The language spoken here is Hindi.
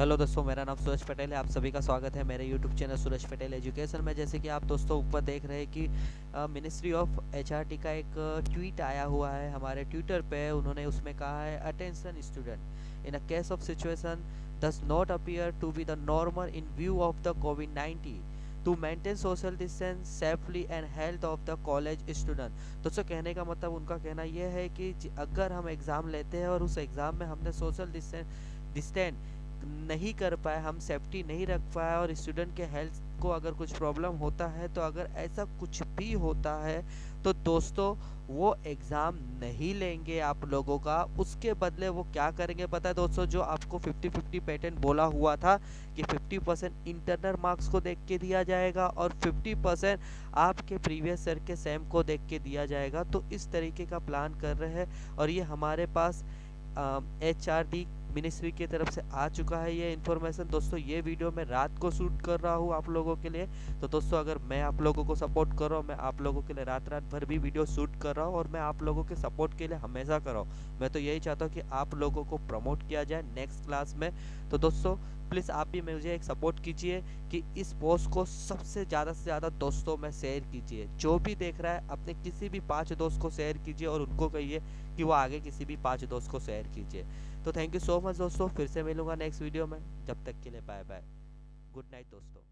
हेलो दोस्तों, मेरा नाम सूरज पटेल है। आप सभी का स्वागत है मेरे YouTube channel Suraj Patel education में। जैसे कि आप दोस्तों ऊपर देख रहे हैं कि मिनिस्ट्री ऑफ HRD का एक ट्वीट आया हुआ है हमारे ट्विटर पे। उन्होंने उसमें कहा है, attention student, in a case of situation does not appear to be the normal in view of the कोविड-19 to maintain social distance safely and health of the college student. दोस्तों कहने का मतलब, उनका कहना यह है कि अगर हम एग्ज़ाम लेते हैं और उस एग्ज़ाम में हमने सोशल डिस्टेंस नहीं कर पाए, हम सेफ्टी नहीं रख पाए और स्टूडेंट के हेल्थ को अगर कुछ प्रॉब्लम होता है, तो अगर ऐसा कुछ भी होता है तो दोस्तों वो एग्ज़ाम नहीं लेंगे आप लोगों का। उसके बदले वो क्या करेंगे पता है दोस्तों, जो आपको 50-50 पैटर्न बोला हुआ था कि 50% इंटरनल मार्क्स को देख के दिया जाएगा और 50% आपके प्रीवियस ईयर के सेम को देख के दिया जाएगा। तो इस तरीके का प्लान कर रहे हैं और ये हमारे पास HRD मिनिस्ट्री की तरफ से आ चुका है ये इन्फॉर्मेशन। दोस्तों ये वीडियो मैं रात को शूट कर रहा हूँ आप लोगों के लिए। तो दोस्तों अगर मैं आप लोगों को सपोर्ट कर रहा हूँ, मैं आप लोगों के लिए रात भर भी वीडियो शूट कर रहा हूँ और मैं आप लोगों के सपोर्ट के लिए हमेशा कर रहा हूँ। मैं तो यही चाहता हूँ कि आप लोगों को प्रमोट किया जाए नेक्स्ट क्लास में। तो दोस्तों प्लीज़ आप भी मुझे एक सपोर्ट कीजिए कि इस पोस्ट को से ज़्यादा दोस्तों में शेयर कीजिए। जो भी देख रहा है अपने किसी भी 5 दोस्त को शेयर कीजिए और उनको कहिए कि वो आगे किसी भी 5 दोस्त को शेयर कीजिए। तो थैंक यू सो मच दोस्तों, फिर से मिलूंगा नेक्स्ट वीडियो में। जब तक के लिए बाय बाय, गुड नाइट दोस्तों।